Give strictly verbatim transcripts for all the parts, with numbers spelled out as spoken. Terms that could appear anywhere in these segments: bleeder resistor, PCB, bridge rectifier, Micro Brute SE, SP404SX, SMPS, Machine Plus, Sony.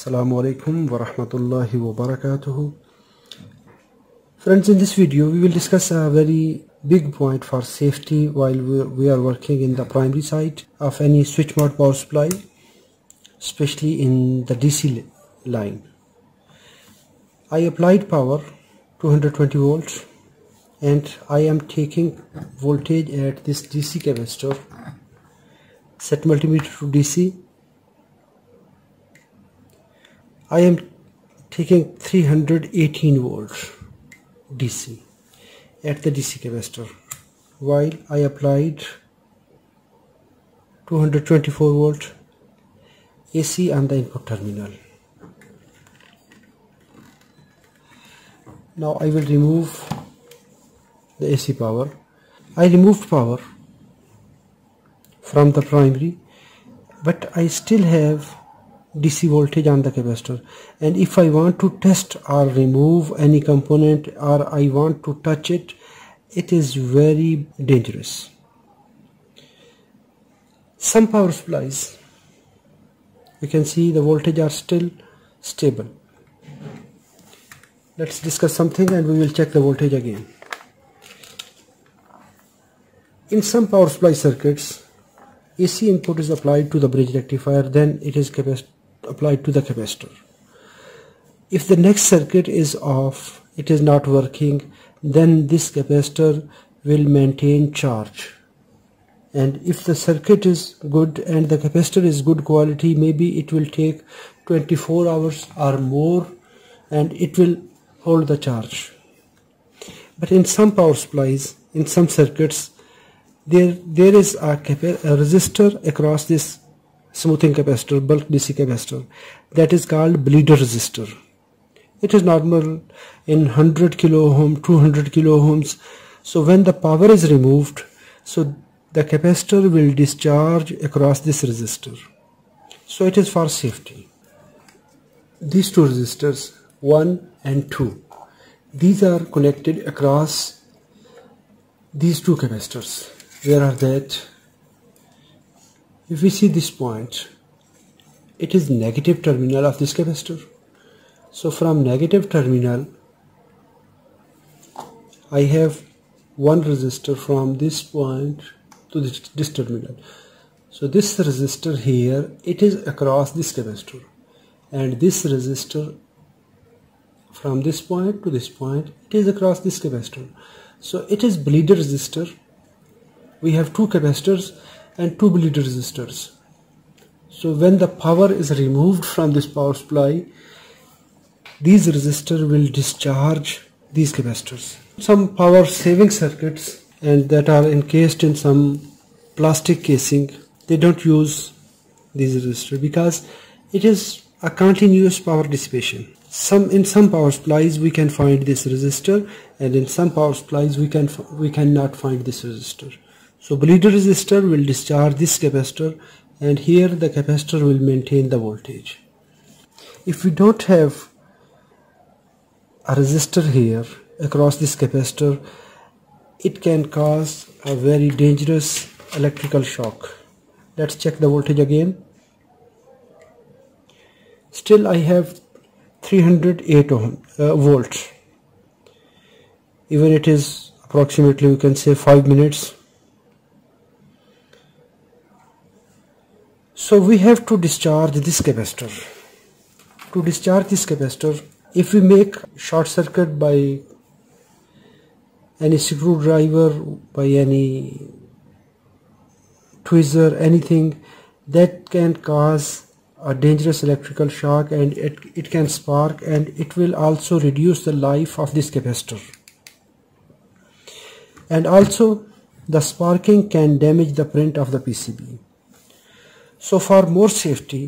Assalamu alaikum wa rahmatullahi wa barakatuhu. Friends, in this video we will discuss a very big point for safety while we are working in the primary side of any switch mode power supply, especially in the D C line. I applied power two hundred twenty volts and I am taking voltage at this D C capacitor. Set multimeter to D C. I am taking three hundred eighteen volts D C at the D C capacitor, while I applied two hundred twenty-four volt A C on the input terminal. Now I will remove the A C power. I removed power from the primary, but I still have D C voltage on the capacitor, and if I want to test or remove any component or I want to touch it, it is very dangerous. Some power supplies, you can see the voltage are still stable. Let's discuss something and we will check the voltage again. In some power supply circuits, A C input is applied to the bridge rectifier, then it is applied to the capacitor. If the next circuit is off, it is not working, then this capacitor will maintain charge. And if the circuit is good and the capacitor is good quality, maybe it will take twenty-four hours or more and it will hold the charge. But in some power supplies, in some circuits, There, there is a, a resistor across this smoothing capacitor, bulk D C capacitor, that is called bleeder resistor. It is normal in one hundred kilo ohm, two hundred kilo ohms. So when the power is removed, so the capacitor will discharge across this resistor. So it is for safety. These two resistors, one and two, these are connected across these two capacitors. Where are that? If we see this point, it is negative terminal of this capacitor. So from negative terminal, I have one resistor from this point to this, this terminal. So this resistor here, it is across this capacitor, and this resistor from this point to this point, it is across this capacitor. So it is bleeder resistor. We have two capacitors and two bleeder resistors. So when the power is removed from this power supply, these resistors will discharge these capacitors. Some power saving circuits, and that are encased in some plastic casing, they don't use these resistors because it is a continuous power dissipation. Some in some power supplies we can find this resistor, and in some power supplies we can we cannot find this resistor. So bleeder resistor will discharge this capacitor, and here the capacitor will maintain the voltage. If we don't have a resistor here across this capacitor, it can cause a very dangerous electrical shock. Let's check the voltage again. Still I have three hundred eight ohm, uh, volts. Even it is approximately, you can say, five minutes. So we have to discharge this capacitor. To discharge this capacitor, if we make short circuit by any screwdriver, by any tweezer, anything, that can cause a dangerous electrical shock, and it, it can spark, and it will also reduce the life of this capacitor. And also the sparking can damage the print of the P C B. So for more safety,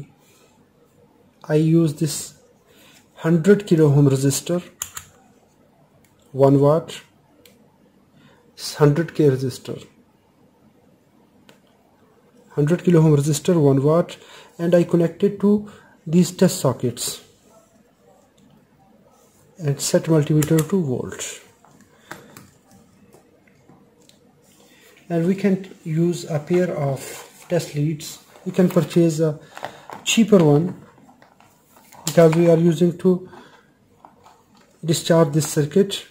I use this one hundred kilo ohm resistor, one watt, one hundred K resistor, one hundred kilo ohm resistor, one watt, and I connect it to these test sockets and set multimeter to volts. And we can use a pair of test leads. You can purchase a cheaper one because we are using to discharge this circuit.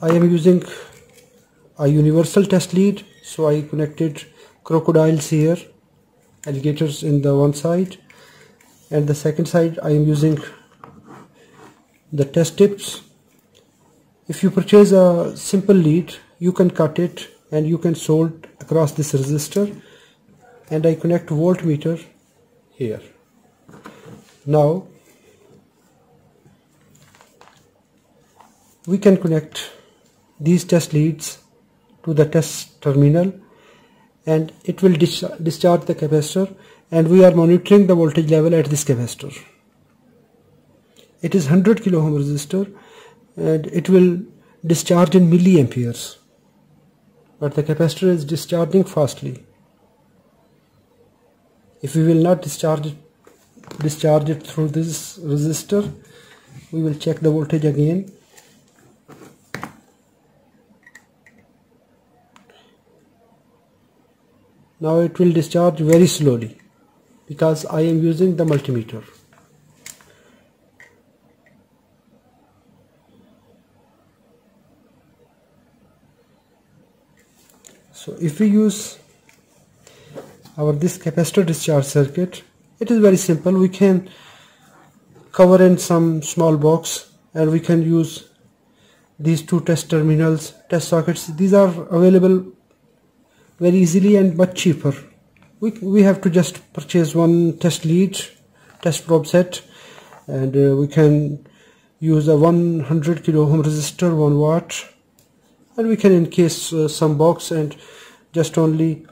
I am using a universal test lead, so I connected crocodiles here, alligators in the one side, and the second side I am using the test tips. If you purchase a simple lead, you can cut it and you can solder across this resistor, and I connect voltmeter here. Now we can connect these test leads to the test terminal, and it will dis discharge the capacitor, and we are monitoring the voltage level at this capacitor. It is one hundred kilo ohm resistor, and it will discharge in milliamperes, but the capacitor is discharging fastly. If we will not discharge it, discharge it through this resistor, we will check the voltage again. Now it will discharge very slowly because I am using the multimeter. So if we use our this capacitor discharge circuit, it is very simple. We can cover in some small box and we can use these two test terminals, test sockets. These are available very easily and much cheaper. We, we have to just purchase one test lead, test probe set, and uh, we can use a one hundred kilo ohm resistor, one watt, and we can encase uh, some box and just only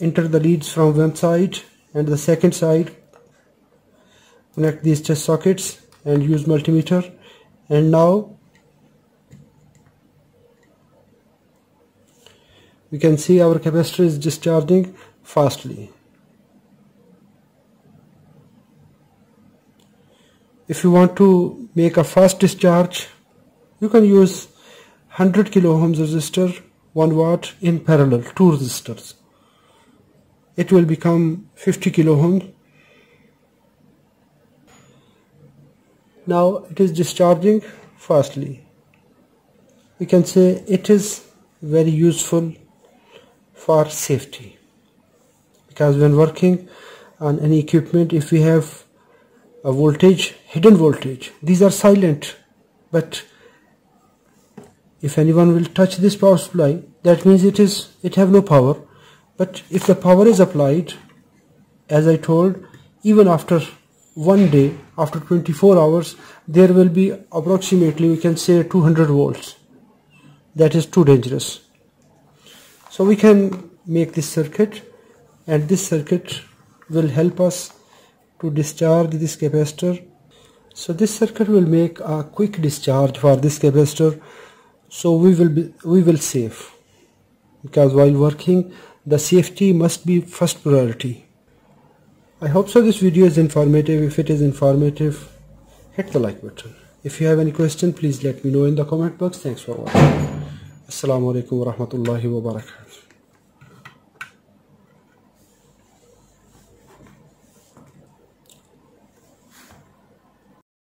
enter the leads from one side and the second side, connect these test sockets and use multimeter. And now we can see our capacitor is discharging fastly. If you want to make a fast discharge, you can use one hundred kilo ohms resistor, one watt in parallel, two resistors. It will become fifty kilo ohms. Now it is discharging fastly. We can say it is very useful for safety, because when working on any equipment, if we have a voltage, hidden voltage, these are silent, but if anyone will touch this power supply, that means it is it have no power. But if the power is applied, as I told, even after one day, after twenty-four hours, there will be approximately, we can say, two hundred volts. That is too dangerous. So we can make this circuit, and this circuit will help us to discharge this capacitor. So this circuit will make a quick discharge for this capacitor, so we will be we will save, because while working the safety must be first priority. I hope so this video is informative. If it is informative, hit the like button. If you have any question, please let me know in the comment box. Thanks for watching. Assalamu alaikum warahmatullahi wabarakatuh.